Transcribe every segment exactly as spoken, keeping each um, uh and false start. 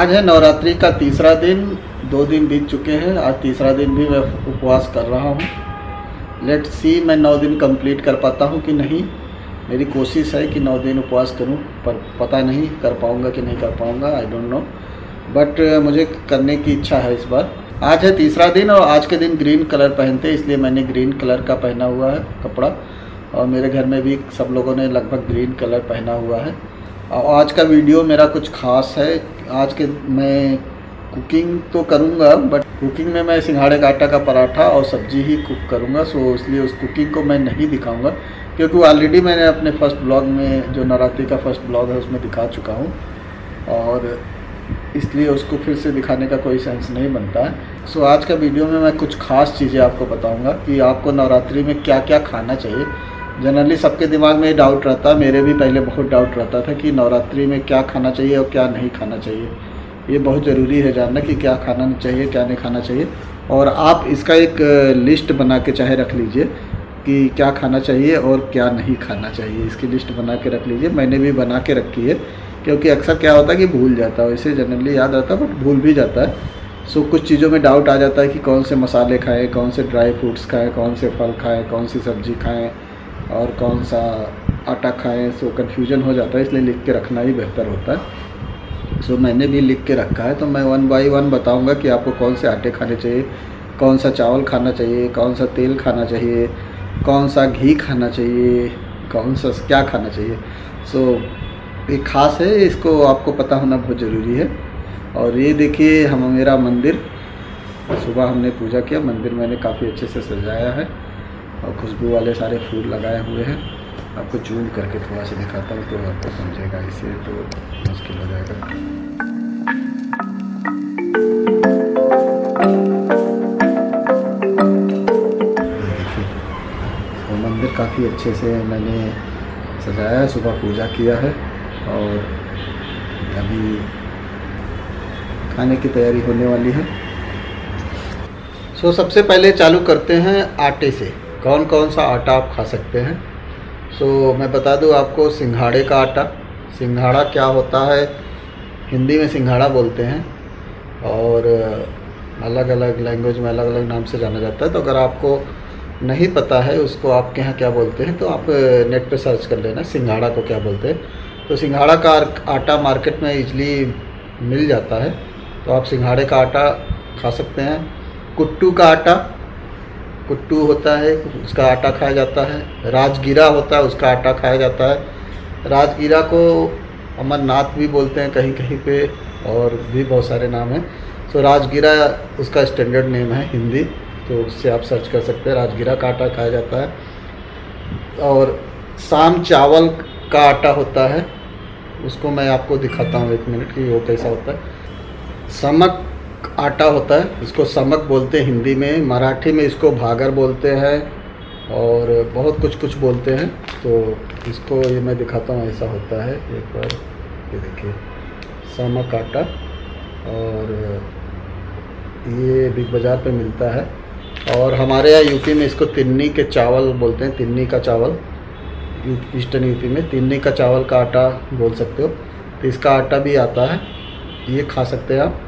आज है नवरात्रि का तीसरा दिन। दो दिन बीत चुके हैं, आज तीसरा दिन भी मैं उपवास कर रहा हूँ। लेट्स सी मैं नौ दिन कंप्लीट कर पाता हूँ कि नहीं। मेरी कोशिश है कि नौ दिन उपवास करूँ, पर पता नहीं कर पाऊँगा कि नहीं कर पाऊँगा, आई डोंट नो, बट मुझे करने की इच्छा है इस बार। आज है तीसरा दिन और आज के दिन ग्रीन कलर पहनते हैं, इसलिए मैंने ग्रीन कलर का पहना हुआ है कपड़ा, और मेरे घर में भी सब लोगों ने लगभग ग्रीन कलर पहना हुआ है। और आज का वीडियो मेरा कुछ खास है। आज के मैं कुकिंग तो करूँगा, बट कुकिंग में मैं सिंघाड़े का आटा का पराठा और सब्जी ही कुक करूँगा, सो इसलिए उस कुकिंग को मैं नहीं दिखाऊँगा, क्योंकि ऑलरेडी मैंने अपने फर्स्ट ब्लॉग में, जो नवरात्रि का फर्स्ट ब्लॉग है, उसमें दिखा चुका हूँ, और इसलिए उसको फिर से दिखाने का कोई सेंस नहीं बनता है। सो आज का वीडियो में मैं कुछ खास चीज़ें आपको बताऊँगा कि आपको नवरात्रि में क्या क्या खाना चाहिए। जनरली सबके दिमाग में डाउट रहता है, मेरे भी पहले बहुत डाउट रहता था कि नवरात्रि में क्या खाना चाहिए और क्या नहीं खाना चाहिए। ये बहुत ज़रूरी है जानना कि क्या खाना चाहिए क्या नहीं खाना चाहिए, और आप इसका एक लिस्ट बना के चाहे रख लीजिए कि क्या खाना चाहिए और क्या नहीं खाना चाहिए। इसकी लिस्ट बना के रख लीजिए, मैंने भी बना के रखी है, क्योंकि अक्सर क्या होता है कि भूल जाता है। वैसे जनरली याद रहता है, बट भूल भी जाता है। सो so, कुछ चीज़ों में डाउट आ जाता है कि कौन से मसाले खाएँ, कौन से ड्राई फ्रूट्स खाएँ, कौन से फल खाएँ, कौन सी सब्ज़ी खाएँ और कौन सा आटा खाएं। सो कन्फ्यूजन हो जाता है, इसलिए लिख के रखना ही बेहतर होता है। सो मैंने भी लिख के रखा है, तो मैं वन बाय वन बताऊंगा कि आपको कौन से आटे खाने चाहिए, कौन सा चावल खाना चाहिए, कौन सा तेल खाना चाहिए, कौन सा घी खाना चाहिए, कौन सा क्या खाना चाहिए। सो ये खास है, इसको आपको पता होना बहुत ज़रूरी है। और ये देखिए हम मेरा मंदिर, सुबह हमने पूजा किया, मंदिर मैंने काफ़ी अच्छे से सजाया है और खुशबू वाले सारे फूल लगाए हुए हैं। आपको जूम करके थोड़ा सा दिखाता हूँ तो आपको समझेगा, इसे तो मुश्किल हो जाएगा। तो मंदिर काफ़ी अच्छे से मैंने सजाया है, सुबह पूजा किया है और अभी खाने की तैयारी होने वाली है। सो सबसे पहले चालू करते हैं आटे से, कौन कौन सा आटा आप खा सकते हैं। सो so, मैं बता दूं आपको सिंघाड़े का आटा। सिंघाड़ा क्या होता है, हिंदी में सिंघाड़ा बोलते हैं और अलग अलग लैंग्वेज में अलग अलग नाम से जाना जाता है। तो अगर आपको नहीं पता है उसको आपके यहाँ क्या बोलते हैं, तो आप नेट पे सर्च कर लेना सिंघाड़ा को क्या बोलते हैं। तो सिंघाड़ा का आटा मार्केट में ईजिली मिल जाता है, तो आप सिंघाड़े का आटा खा सकते हैं। कुट्टू का आटा, कुट्टू होता है उसका आटा खाया जाता है। राजगीरा होता है उसका आटा खाया जाता है। राजगीरा को अमरनाथ भी बोलते हैं कहीं कहीं पे, और भी बहुत सारे नाम हैं। सो राजगीरा उसका स्टैंडर्ड नेम है हिंदी, तो उससे आप सर्च कर सकते हैं। राजगीरा का आटा खाया जाता है। और साम चावल का आटा होता है, उसको मैं आपको दिखाता हूँ एक मिनट कि वो कैसा होता है। समक आटा होता है, इसको समक बोलते हैं हिंदी में, मराठी में इसको भागर बोलते हैं और बहुत कुछ कुछ बोलते हैं। तो इसको ये मैं दिखाता हूँ, ऐसा होता है। एक बार ये देखिए समक आटा, और ये बिग बाज़ार पे मिलता है। और हमारे यहाँ यूपी में इसको तिन्नी के चावल बोलते हैं, तिन्नी का चावल। ईस्टर्न यूपी में तिन्नी का चावल का आटा बोल सकते हो। तो इसका आटा भी आता है, ये खा सकते हैं आप।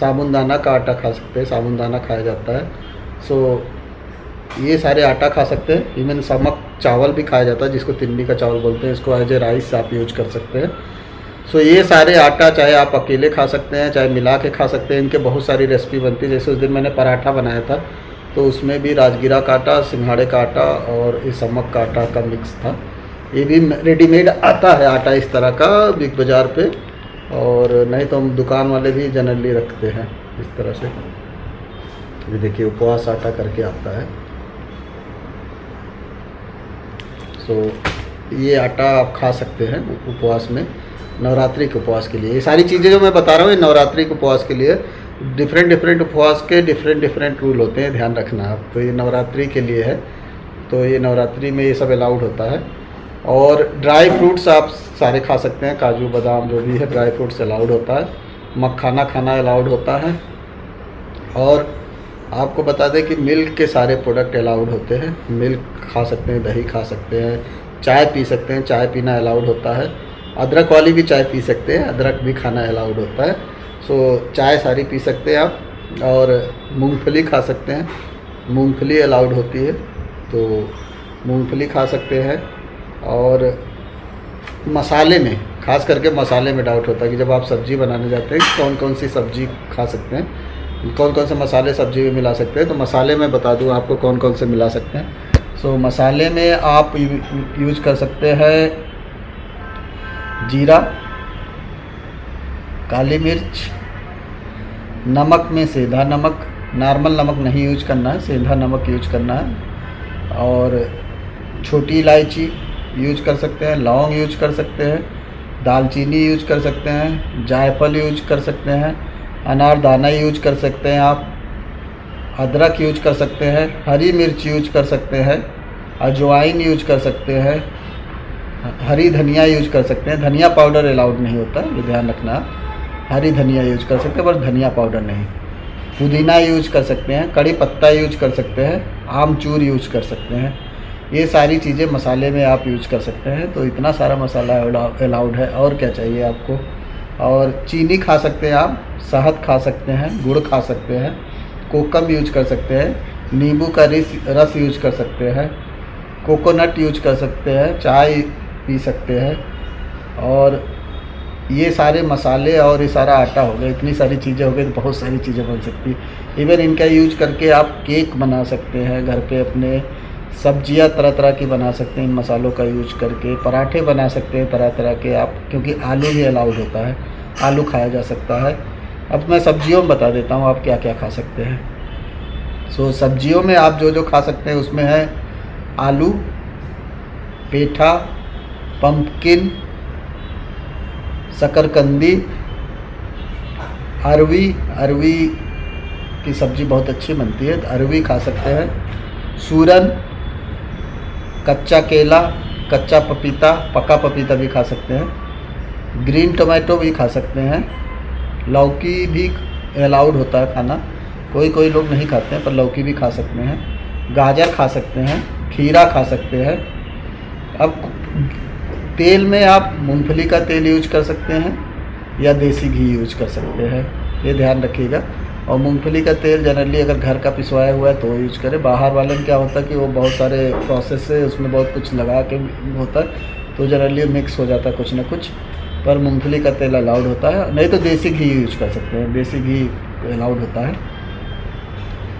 साबुदाना का आटा खा सकते हैं, साबुदाना खाया जाता है। सो ये सारे आटा खा सकते हैं। इवन समक चावल भी खाया जाता है, जिसको तिन्नी का चावल बोलते हैं। इसको एज ए राइस आप यूज कर सकते हैं। सो ये सारे आटा चाहे आप अकेले खा सकते हैं, चाहे मिला के खा सकते हैं। इनके बहुत सारी रेसिपी बनती है। जैसे उस दिन मैंने पराठा बनाया था, तो उसमें भी राजगीरा का आटा, सिंघाड़े का आटा और ये समक का आटा का मिक्स था। ये भी रेडीमेड आता है आटा इस तरह का बिग बाज़ार पर, और नहीं तो हम दुकान वाले भी जनरली रखते हैं इस तरह से। ये देखिए उपवास आटा करके आता है। सो so, ये आटा आप खा सकते हैं उपवास में, नवरात्रि के उपवास के लिए। ये सारी चीज़ें जो मैं बता रहा हूँ, ये नवरात्रि के उपवास के लिए। डिफरेंट डिफरेंट उपवास के डिफरेंट डिफरेंट रूल होते हैं, ध्यान रखना आप। तो ये नवरात्रि के लिए है, तो ये नवरात्रि में ये सब अलाउड होता है। और ड्राई फ्रूट्स आप सारे खा सकते हैं, काजू बादाम जो भी है ड्राई फ्रूट्स अलाउड होता है। मखाना खाना अलाउड होता है। और आपको बता दें कि मिल्क के सारे प्रोडक्ट अलाउड होते हैं। मिल्क खा सकते हैं, दही खा सकते हैं, चाय पी सकते हैं, चाय पीना अलाउड होता है। अदरक वाली भी चाय पी सकते हैं, अदरक भी खाना अलाउड होता है। सो चाय सारी पी सकते हैं आप और मूंगफली खा सकते हैं, मूंगफली अलाउड होती है तो मूंगफली खा सकते हैं। और मसाले में ख़ास करके मसाले में डाउट होता है कि जब आप सब्ज़ी बनाने जाते हैं कौन कौन सी सब्ज़ी खा सकते हैं, कौन कौन से मसाले सब्ज़ी में मिला सकते हैं, तो मसाले में बता दूं आपको कौन कौन से मिला सकते हैं। सो मसाले में आप यूज कर सकते हैं जीरा, काली मिर्च, नमक में सीधा नमक, नॉर्मल नमक नहीं यूज करना है, सीधा नमक यूज करना है, और छोटी इलायची यूज कर सकते हैं, लौंग यूज कर सकते हैं, दालचीनी यूज कर सकते हैं, जायफल यूज कर सकते हैं, अनारदाना यूज कर सकते हैं आप, अदरक यूज कर सकते हैं, हरी मिर्च यूज कर सकते हैं, अजवाइन यूज कर सकते हैं, हरी धनिया यूज कर सकते हैं, धनिया पाउडर अलाउड नहीं होता ये ध्यान रखना, हरी धनिया यूज कर सकते हैं पर धनिया पाउडर नहीं, पुदीना यूज कर सकते हैं, कड़ी पत्ता यूज कर सकते हैं, आमचूर यूज कर सकते हैं, ये सारी चीज़ें मसाले में आप यूज कर सकते हैं। तो इतना सारा मसाला अलाउड है, और क्या चाहिए आपको। और चीनी खा सकते हैं आप, शहद खा सकते हैं, गुड़ खा सकते हैं, कोकम यूज कर सकते हैं, नींबू का रस रस यूज कर सकते हैं, कोकोनट यूज कर सकते हैं, चाय पी सकते हैं। और ये सारे मसाले और ये सारा आटा हो गया, इतनी सारी चीज़ें हो गई तो बहुत सारी चीज़ें बन सकती हैं। इवन इनका यूज करके आप केक बना सकते हैं घर पे अपने, सब्जियां तरह तरह की बना सकते हैं इन मसालों का यूज करके, पराठे बना सकते हैं तरह तरह के आप, क्योंकि आलू भी अलाउड होता है, आलू खाया जा सकता है। अब मैं सब्जियों में बता देता हूँ आप क्या क्या खा सकते हैं। सो सब्जियों में आप जो जो खा सकते हैं उसमें है आलू, पेठा, पम्पकिन, शकरकंदी, अरवी, अरवी की सब्ज़ी बहुत अच्छी बनती है तो अरवी खा सकते हैं, सूरन, कच्चा केला, कच्चा पपीता, पका पपीता भी खा सकते हैं, ग्रीन टोमेटो भी खा सकते हैं, लौकी भी अलाउड होता है खाना, कोई कोई लोग नहीं खाते हैं पर लौकी भी खा सकते हैं, गाजर खा सकते हैं, खीरा खा सकते हैं। अब तेल में आप मूंगफली का तेल यूज कर सकते हैं या देसी घी यूज कर सकते हैं, ये ध्यान रखिएगा। और मूंगफली का तेल जनरली अगर घर का पिसवाया हुआ है तो यूज करें, बाहर वाले में क्या होता है कि वो बहुत सारे प्रोसेस से उसमें बहुत कुछ लगा के होता है तो जनरली मिक्स हो जाता है कुछ ना कुछ, पर मूंगफली का तेल अलाउड होता है, नहीं तो देसी घी यूज कर सकते हैं, देसी घी अलाउड होता है।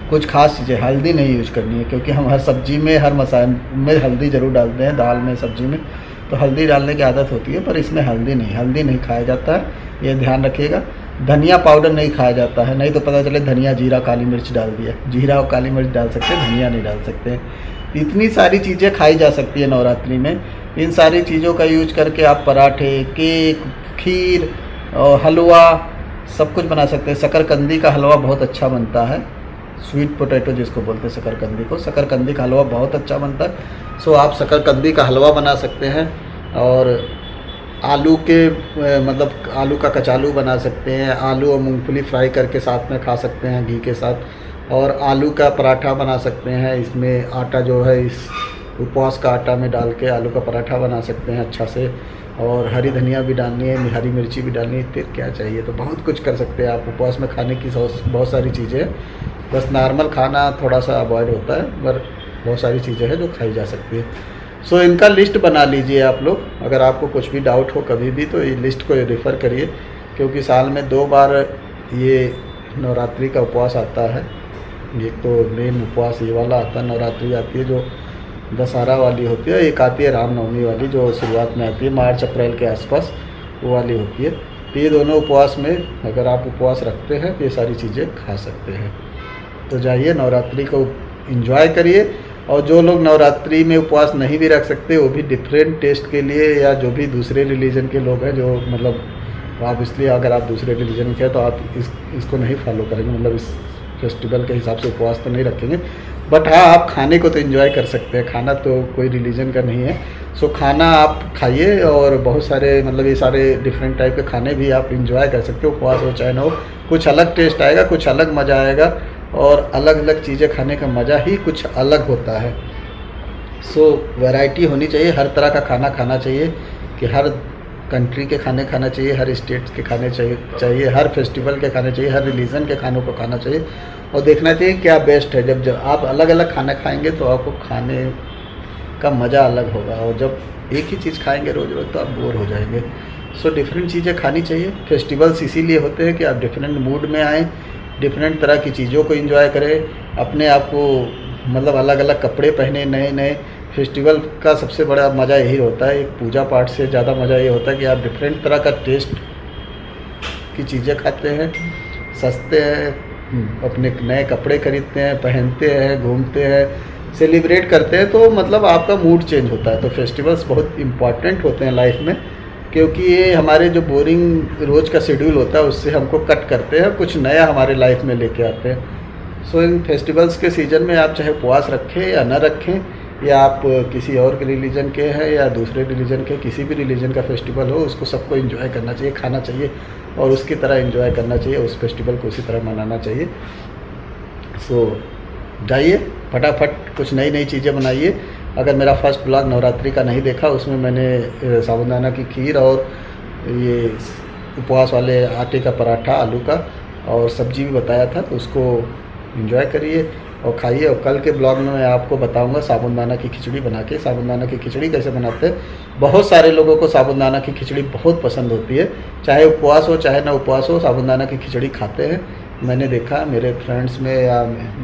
कुछ खास चीज़ें, हल्दी नहीं यूज करनी है क्योंकि हम हर सब्ज़ी में हर मसाले में हल्दी ज़रूर डालते हैं, दाल में सब्ज़ी में तो हल्दी डालने की आदत होती है, पर इसमें हल्दी नहीं, हल्दी नहीं खाया जाता है ये ध्यान रखिएगा। धनिया पाउडर नहीं खाया जाता है, नहीं तो पता चले धनिया जीरा काली मिर्च डाल दिया, जीरा और काली मिर्च डाल सकते हैं, धनिया नहीं डाल सकते। इतनी सारी चीज़ें खाई जा सकती है नवरात्रि में, इन सारी चीज़ों का यूज करके आप पराठे, केक, खीर और हलवा सब कुछ बना सकते हैं। शकरकंदी का हलवा बहुत अच्छा बनता है, स्वीट पोटैटो जिसको बोलते हैं शकरकंदी को, शकरकंदी का हलवा बहुत अच्छा बनता है। सो आप शकरकंदी का हलवा बना सकते हैं और आलू के मतलब आलू का कचालू बना सकते हैं, आलू और मूंगफली फ्राई करके साथ में खा सकते हैं घी के साथ, और आलू का पराठा बना सकते हैं, इसमें आटा जो है इस उपवास का आटा में डाल के आलू का पराठा बना सकते हैं अच्छा से, और हरी धनिया भी डालनी है, हरी मिर्ची भी डालनी है, क्या चाहिए तो बहुत कुछ कर सकते हैं आप उपवास में। खाने की बहुत सारी चीज़ें, बस नॉर्मल खाना थोड़ा सा अवॉइड होता है पर बहुत सारी चीज़ें हैं जो खाई जा सकती है। सो so, इनका लिस्ट बना लीजिए आप लोग, अगर आपको कुछ भी डाउट हो कभी भी तो ये लिस्ट को रेफ़र करिए, क्योंकि साल में दो बार ये नवरात्रि का उपवास आता है, एक तो मेन उपवास ये वाला आता है, नवरात्रि आती है जो दशहरा वाली होती है, एक आती है रामनवमी वाली जो शुरुआत में आती है मार्च अप्रैल के आसपास वो वाली होती है। तो ये दोनों उपवास में अगर आप उपवास रखते हैं तो ये सारी चीज़ें खा सकते हैं। तो जाइए नवरात्रि को एंजॉय करिए, और जो लोग नवरात्रि में उपवास नहीं भी रख सकते वो भी डिफरेंट टेस्ट के लिए, या जो भी दूसरे रिलीजन के लोग हैं जो मतलब आप, इसलिए अगर आप दूसरे रिलीजन के हैं तो आप इस इसको नहीं फॉलो करेंगे, मतलब इस फेस्टिवल के हिसाब से उपवास तो नहीं रखेंगे, बट हाँ आप खाने को तो एंजॉय कर सकते हैं, खाना तो कोई रिलीजन का नहीं है। सो खाना आप खाइए और बहुत सारे मतलब ये सारे डिफरेंट टाइप के खाने भी आप एंजॉय कर सकते हो, उपवास हो चाहे ना हो, कुछ अलग टेस्ट आएगा, कुछ अलग मज़ा आएगा, और अलग अलग चीज़ें खाने का मज़ा ही कुछ अलग होता है। सो वैरायटी होनी चाहिए, हर तरह का खाना खाना चाहिए कि हर कंट्री के खाने खाना चाहिए, हर स्टेट के खाने चाहिए चाहिए हर फेस्टिवल के खाने चाहिए, हर रिलीजन के खानों को खाना चाहिए और देखना चाहिए क्या बेस्ट है। जब जब आप अलग अलग खाना खाएंगे तो आपको खाने का मज़ा अलग होगा और जब एक ही चीज़ खाएंगे रोज़ रोज़ तो आप बोर हो जाएंगे। सो डिफरेंट चीज़ें खानी चाहिए। फेस्टिवल्स इसीलिए होते हैं कि आप डिफरेंट मूड में आएँ, डिफरेंट तरह की चीज़ों को एंजॉय करें, अपने आप को मतलब अलग अलग कपड़े पहने, नए नए। फेस्टिवल का सबसे बड़ा मज़ा यही होता है, एक पूजा पाठ से ज़्यादा मज़ा ये होता है कि आप डिफरेंट तरह का टेस्ट की चीज़ें खाते हैं, सस्ते हैं, अपने नए कपड़े खरीदते हैं, पहनते हैं, घूमते हैं, सेलिब्रेट करते हैं, तो मतलब आपका मूड चेंज होता है। तो फेस्टिवल्स बहुत इम्पॉर्टेंट होते हैं लाइफ में, क्योंकि ये हमारे जो बोरिंग रोज़ का शेड्यूल होता है उससे हमको कट करते हैं, कुछ नया हमारे लाइफ में लेके आते हैं। सो इन फेस्टिवल्स के सीज़न में आप चाहे उपवास रखें या ना रखें, या आप किसी और के रिलीजन के हैं या दूसरे रिलीजन के, किसी भी रिलीजन का फेस्टिवल हो, उसको सबको एंजॉय करना चाहिए, खाना चाहिए और उसकी तरह एंजॉय करना चाहिए, उस फेस्टिवल को उसी तरह मनाना चाहिए। सो जाइए फटाफट कुछ नई नई चीज़ें बनाइए। अगर मेरा फर्स्ट ब्लॉग नवरात्रि का नहीं देखा, उसमें मैंने साबूदाना की खीर और ये उपवास वाले आटे का पराठा, आलू का और सब्जी भी बताया था, तो उसको एंजॉय करिए और खाइए। और कल के ब्लॉग में मैं आपको बताऊंगा साबूदाना की खिचड़ी बना के, साबूदाना की खिचड़ी कैसे बनाते हैं। बहुत सारे लोगों को साबूदाना की खिचड़ी बहुत पसंद होती है, चाहे उपवास हो चाहे ना उपवास हो, साबूदाना की खिचड़ी खाते हैं। मैंने देखा मेरे फ्रेंड्स में या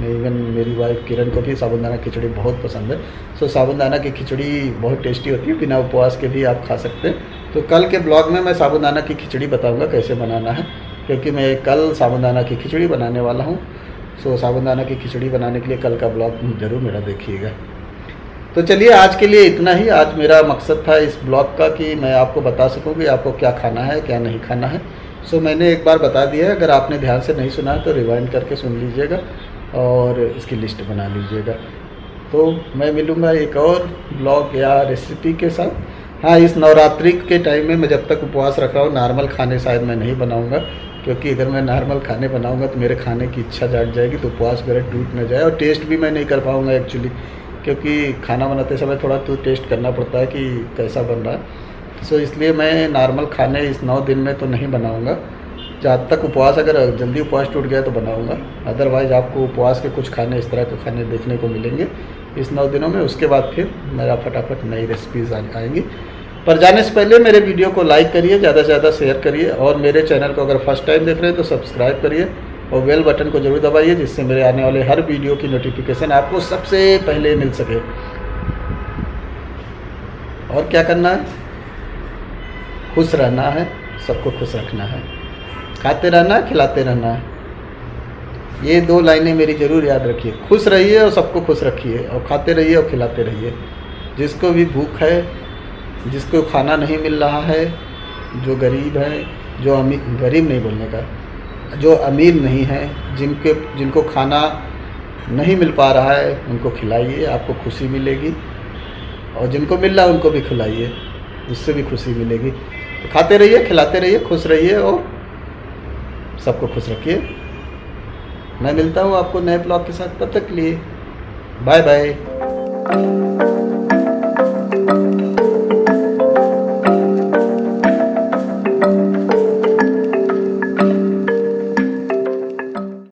इवन मेरी वाइफ किरण को भी साबूदाना खिचड़ी बहुत पसंद है। सो साबूदाना की खिचड़ी बहुत टेस्टी होती है, बिना उपवास के भी आप खा सकते हैं। तो कल के ब्लॉग में मैं साबूदाना की खिचड़ी बताऊंगा कैसे बनाना है, क्योंकि मैं कल साबूदाना की खिचड़ी बनाने वाला हूँ। सो साबूदाना की खिचड़ी बनाने के लिए कल का ब्लॉग ज़रूर मेरा देखिएगा। तो चलिए आज के लिए इतना ही। आज मेरा मकसद था इस ब्लॉग का कि मैं आपको बता सकूँ कि आपको क्या खाना है क्या नहीं खाना है। सो so, मैंने एक बार बता दिया है, अगर आपने ध्यान से नहीं सुना तो रिवाइंड करके सुन लीजिएगा और इसकी लिस्ट बना लीजिएगा। तो मैं मिलूँगा एक और ब्लॉग या रेसिपी के साथ। हाँ, इस नवरात्रि के टाइम में मैं जब तक उपवास रखा हूँ नॉर्मल खाने शायद मैं नहीं बनाऊँगा, क्योंकि अगर मैं नॉर्मल खाने बनाऊँगा तो मेरे खाने की इच्छा जाग जाएगी, तो उपवास मेरा टूट ना जाए और टेस्ट भी मैं नहीं कर पाऊँगा एक्चुअली, क्योंकि खाना बनाते समय थोड़ा तो टेस्ट करना पड़ता है कि कैसा बन रहा है। सो so, इसलिए मैं नॉर्मल खाने इस नौ दिन में तो नहीं बनाऊंगा। जब तक उपवास, अगर जल्दी उपवास टूट गया तो बनाऊंगा, अदरवाइज़ आपको उपवास के कुछ खाने, इस तरह के खाने देखने को मिलेंगे इस नौ दिनों में। उसके बाद फिर मेरा फटाफट नई रेसिपीज़ आएंगी। पर जाने से पहले मेरे वीडियो को लाइक करिए, ज़्यादा से ज़्यादा शेयर करिए और मेरे चैनल को अगर फर्स्ट टाइम देख रहे हैं तो सब्सक्राइब करिए और बेल बटन को ज़रूर दबाइए, जिससे मेरे आने वाले हर वीडियो की नोटिफिकेशन आपको सबसे पहले मिल सके। और क्या करना है, खुश रहना है, सबको खुश रखना है, खाते रहना है, खिलाते रहना है। ये दो लाइनें मेरी ज़रूर याद रखिए, खुश रहिए और सबको खुश रखिए, और खाते रहिए और खिलाते रहिए। जिसको भी भूख है, जिसको खाना नहीं मिल रहा है, जो गरीब है, जो अमीर, गरीब नहीं बोलने का, जो अमीर नहीं है, जिनके जिनको खाना नहीं मिल पा रहा है उनको खिलाइए, आपको खुशी मिलेगी। और जिनको मिल रहा है उनको भी खिलाइए, उससे भी खुशी मिलेगी। तो खाते रहिए, खिलाते रहिए, खुश रहिए और सबको खुश रखिए। मैं मिलता हूँ आपको नए ब्लॉग के साथ, तब तक के लिए बाय बाय।